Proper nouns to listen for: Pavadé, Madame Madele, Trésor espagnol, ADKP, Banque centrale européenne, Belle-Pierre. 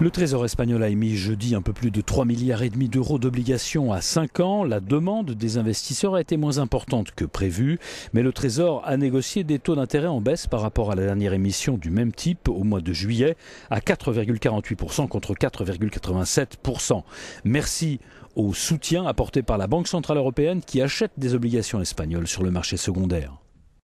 Le Trésor espagnol a émis jeudi un peu plus de 3,5 milliards d'euros d'obligations à 5 ans. La demande des investisseurs a été moins importante que prévu, mais le Trésor a négocié des taux d'intérêt en baisse par rapport à la dernière émission du même type au mois de juillet à 4,48% contre 4,87%. Merci au soutien apporté par la Banque centrale européenne qui achète des obligations espagnoles sur le marché secondaire.